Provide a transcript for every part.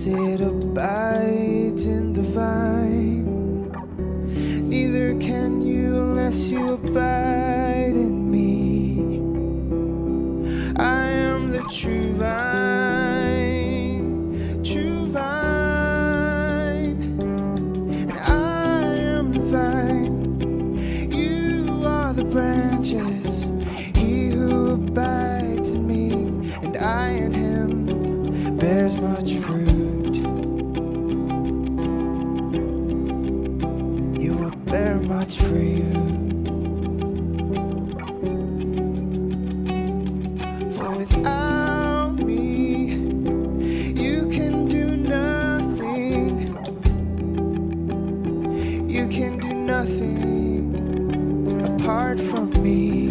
as it abides in the vine, neither can you unless you abide in me. I am the true vine, true vine, and I am the vine, you are the branches. He who abides in me and I in him bears much fruit. You will bear much fruit. For without me, you can do nothing. You can do nothing apart from me.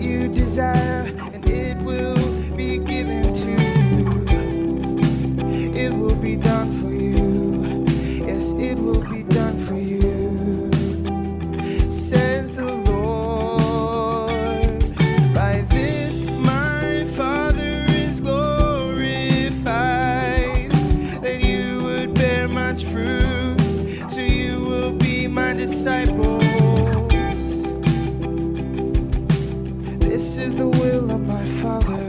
You desire, and it will be given to you. It will be done for you. Yes, it will be done for you, says the Lord. By this my Father is glorified, that you would bear much fruit, so you will be my disciple. This is the will of my Father.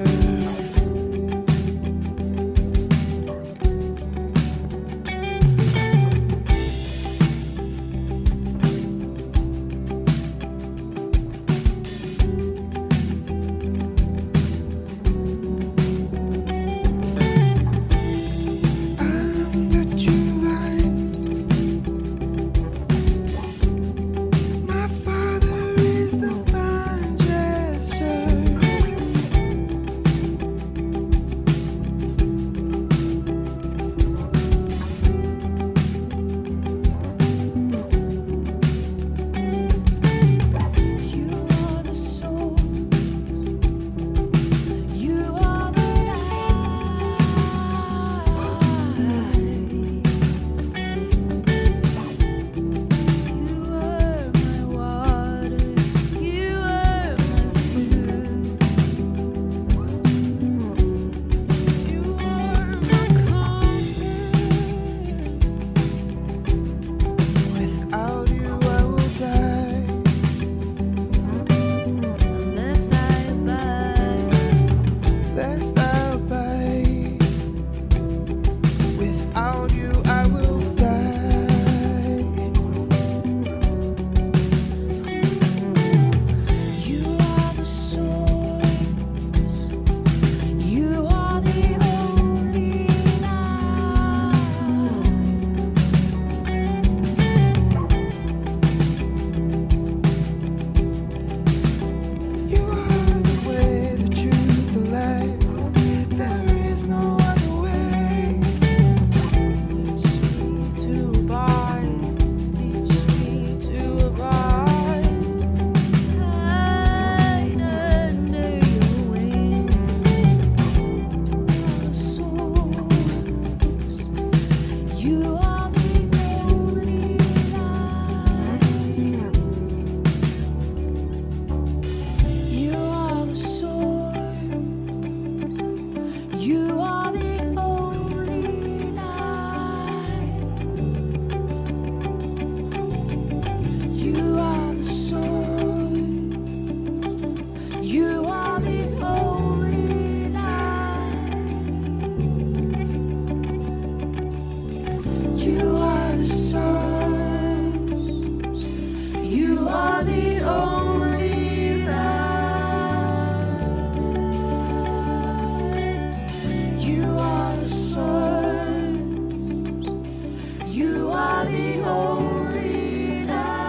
You are the only light.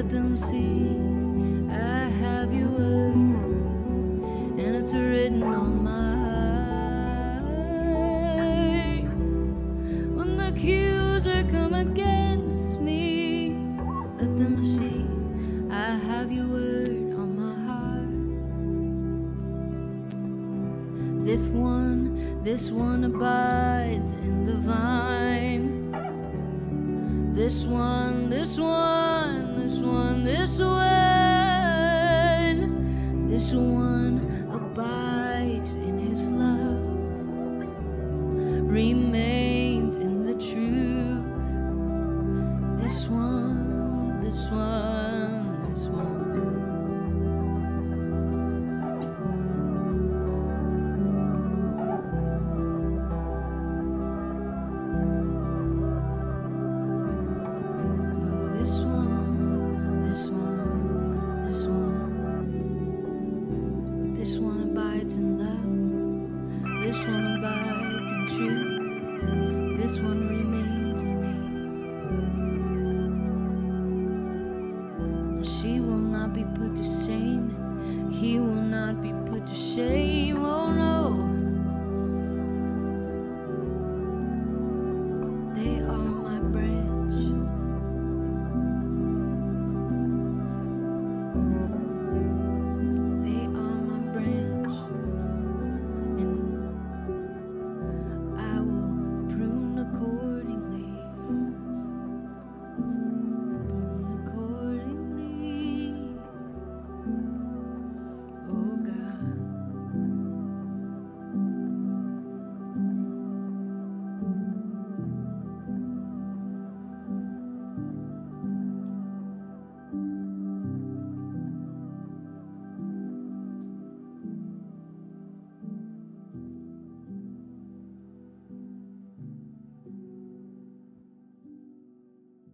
let them see I have your word, and it's written on my heart. When the accuser come against me, let them see I have your word on my heart. This one abides in the vine. This one abides in his love, remains in the truth. He will not be put to shame, oh no.